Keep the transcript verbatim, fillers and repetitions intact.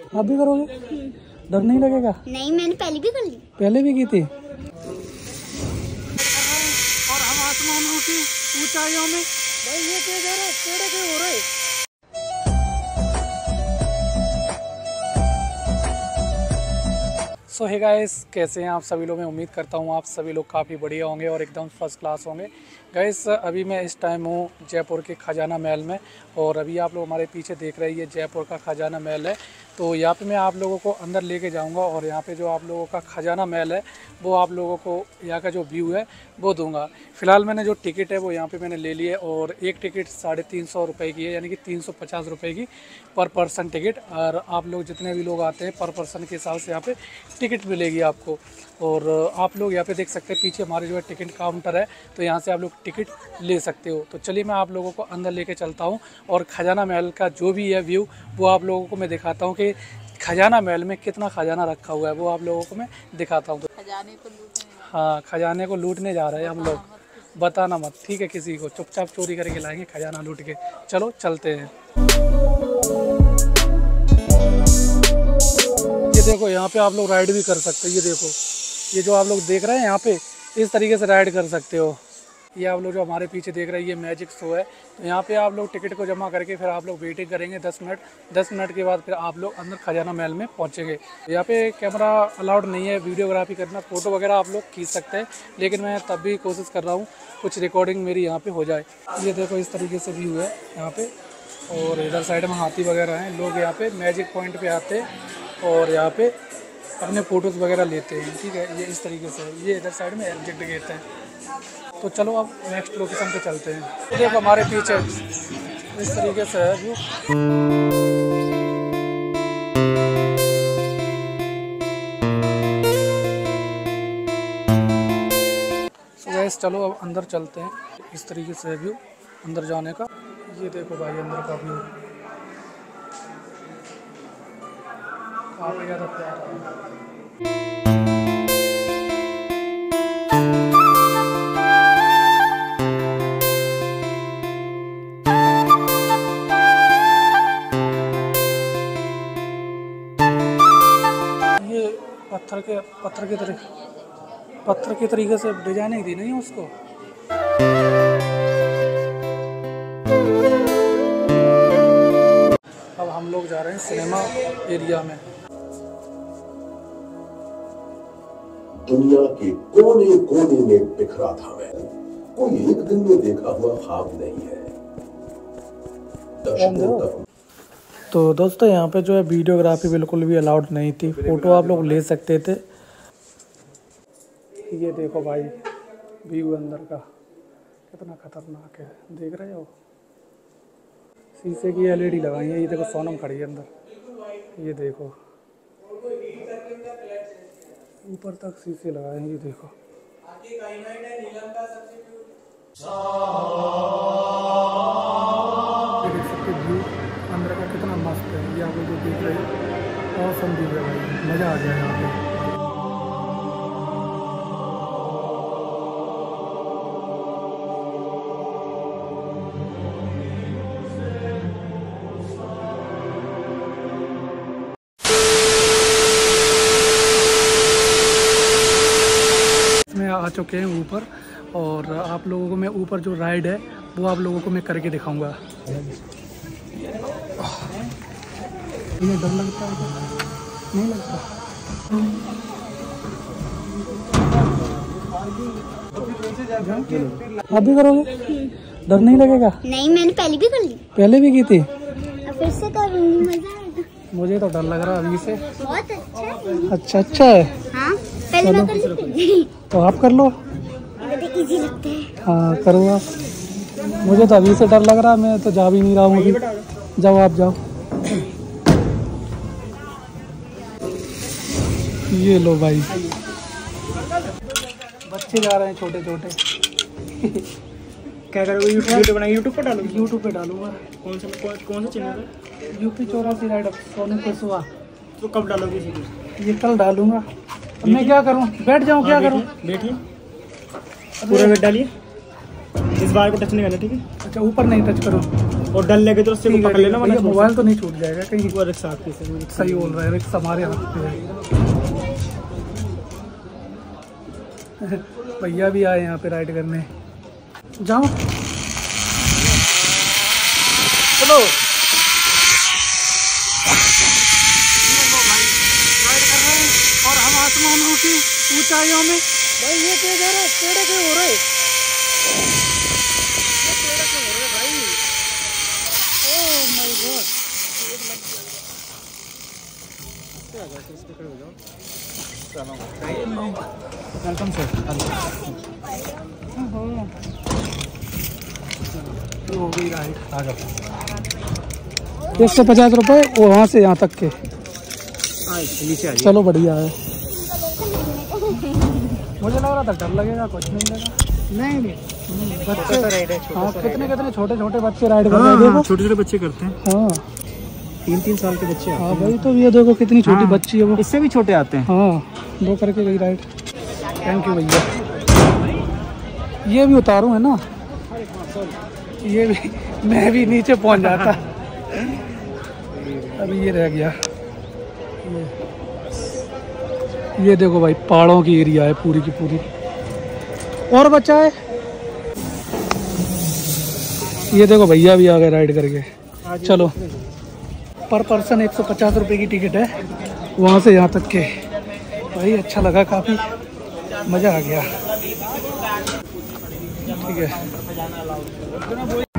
आप भी करोगे? डर नहीं लगेगा? नहीं, मैंने पहले भी कर ली। पहले भी की थी। और हम आसमानों की ऊंचाइयों में भाई ये क्या जा रहा है? टेढ़े क्यों हो रहे हैं? सो हे गाइस, कैसे हैं आप सभी लोग? मैं उम्मीद करता हूं आप सभी लोग काफ़ी बढ़िया होंगे और एकदम फर्स्ट क्लास होंगे। गाइस, अभी मैं इस टाइम हूं जयपुर के खजाना महल में और अभी आप लोग हमारे पीछे देख रहे हैं ये जयपुर का खजाना महल है। तो यहाँ पे मैं आप लोगों को अंदर लेके जाऊंगा और यहाँ पे जो आप लोगों का खजाना महल है वो आप लोगों को यहाँ का जो व्यू है वो दूंगा। फ़िलहाल मैंने जो टिकट है वो यहाँ पे मैंने ले ली है और एक टिकट साढ़े तीन सौ रुपये की है, यानी कि तीन सौ पचास रुपये की पर पर्सन टिकट। और आप लोग जितने भी लोग आते हैं पर पर्सन के हिसाब से यहाँ पे टिकट मिलेगी आपको। और आप लोग यहाँ पर देख सकते हैं पीछे हमारे जो है टिकट काउंटर है, तो यहाँ से आप लोग टिकट ले सकते हो। तो चलिए मैं आप लोगों को अंदर ले कर चलता हूँ और ख़जाना महल का जो भी है व्यू वो आप लोगों को मैं दिखाता हूँ। खजाना महल में कितना खजाना रखा हुआ है वो आप लोगों को मैं दिखाता हूँ। खजाने को लूटने, हाँ, खजाने को लूटने जा रहे हैं हम लोग। बताना मत, ठीक है? किसी को चुपचाप चोरी करके लाएंगे खजाना लूट के। चलो चलते हैं। ये देखो, यहाँ पे आप लोग राइड भी कर सकते हो। ये देखो, ये जो आप लोग देख रहे हैं यहाँ पे इस तरीके से राइड कर सकते हो। ये आप लोग जो हमारे पीछे देख रहे हैं ये मैजिक शो है। तो यहाँ पे आप लोग टिकट को जमा करके फिर आप लोग वेटिंग करेंगे दस मिनट। दस मिनट के बाद फिर आप लोग अंदर खजाना महल में पहुँचेंगे। यहाँ पे कैमरा अलाउड नहीं है, वीडियोग्राफी करना, फ़ोटो वगैरह आप लोग खींच सकते हैं, लेकिन मैं तब भी कोशिश कर रहा हूँ कुछ रिकॉर्डिंग मेरी यहाँ पर हो जाए। ये देखो, इस तरीके से व्यू है यहाँ पर। और इधर साइड में हाथी वगैरह हैं। लोग यहाँ पर मैजिक पॉइंट पर आते हैं और यहाँ पर अपने फ़ोटोज़ वगैरह लेते हैं, ठीक है? ये इस तरीके से, ये इधर साइड में एग्जिट गेट है। तो चलो अब नेक्स्ट लोकेशन पे चलते हैं। देखो हमारे पीछे इस तरीके से है व्यू। सो गाइस, चलो अब अंदर चलते हैं। इस तरीके से है व्यू अंदर जाने का। ये देखो भाई अंदर का व्यू काफ़ी ज़्यादा प्यारा है। पत्थर के पत्थर के तरीके पत्थर के तरीके से डिजाइनिंग दी नहीं उसको। अब हम लोग जा रहे हैं सिनेमा एरिया में। दुनिया के कोने कोने में बिखरा था मैं, कोई एक दिन में देखा हुआ ख्वाब नहीं है। तो दोस्तों, यहाँ पे जो है वीडियोग्राफी बिल्कुल भी अलाउड नहीं थी, फ़ोटो आप लोग ले सकते थे। ये देखो भाई व्यू अंदर का कितना खतरनाक है, देख रहे हो? शीशे की एलईडी लगाई है। ये देखो सोनम खड़ी है अंदर। ये देखो ऊपर तक शीशे लगाए हैं। ये देखो अंदर का कितना मस्त है। ये आप लोग जो देख रहे हैं और समझ रहे हैं, मज़ा आ गया यहाँ पे। इसमें आ चुके हैं ऊपर और आप लोगों को मैं ऊपर जो राइड है वो आप लोगों को मैं करके दिखाऊंगा। ये डर लगता है नहीं लगता? आप भी करोगे? डर नहीं लगेगा? नहीं, मैंने पहले भी कर ली। पहले भी की थी। अब फिर से करूंगी, मजा आएगा। मुझे तो डर लग रहा है अभी से। बहुत अच्छा है। अच्छा अच्छा है। हाँ, पहले मैं कर ली। तो आप कर लो। इजी लगता है। हाँ, करो आप। मुझे तो अभी से डर लग रहा है, मैं तो जा भी नहीं रहा हूँ अभी। जाओ आप जाओ। ये लो भाई, बच्चे जा रहे हैं छोटे छोटे। क्या करोगे? यूट्यूब बनाए, यूट्यूब पे डालूंगा। यूट्यूब पे डालूंगा। कौन सा कौन सा चैनल है? यूपी चौरासी राइड अप सोनू पेशवा। तो कब डालोगे? ये कल डालूंगा। अब मैं क्या करूं? बैठ जाऊं? क्या करूं? बैठिए, पूरा वेट डालिए। इस बार को टच नहीं करना, ठीक है? अच्छा, ऊपर नहीं टच करो। और डल लेके तो सिम पकड़ लेना वरना मोबाइल तो नहीं छूट जाएगा कहीं। वो रिक्शा आपके सही बोल रहा है, रिक्शा हमारे हाथ पे है। भैया भी आए यहाँ पे राइड करने। जाओ चलो और हम आसमान रूठी ऊंचाइयों में। भाई ये पेड़ हो रहे पेड़ के हो रहे पेड़ के हो रहे भाई। ओ माय गॉड क्या बात है। इसके खड़े हो जाओ। सलाम वेलकम सर। हो गई राइट आ जाओ। एक सौ पचास रुपये और वहाँ से यहाँ तक के। चलो बढ़िया है। मुझे लग रहा था डर लगेगा, कुछ नहीं लगा। नहीं नहीं बच्चे तो राइड है। हाँ कितने कितने छोटे छोटे बच्चे राइड कर रहे हैं। देखो छोटे छोटे बच्चे करते हैं। हाँ तीन तीन साल के बच्चे। हाँ भाई तो ये देखो कितनी छोटी बच्ची है वो। इससे भी छोटे आते हैं। हाँ वो करके गई राइड। थैंक यू भैया। ये भी उतारूँ है ना, ये भी मैं भी नीचे पहुँच जाता। अभी ये रह गया। ये देखो भाई पहाड़ों की एरिया है पूरी की पूरी। और बचा है ये देखो भैया भी आ गए राइड करके। चलो पर पर्सन एक सौ पचास रुपये की टिकट है वहाँ से यहाँ तक के। भाई अच्छा लगा, काफ़ी मज़ा आ गया। ठीक है।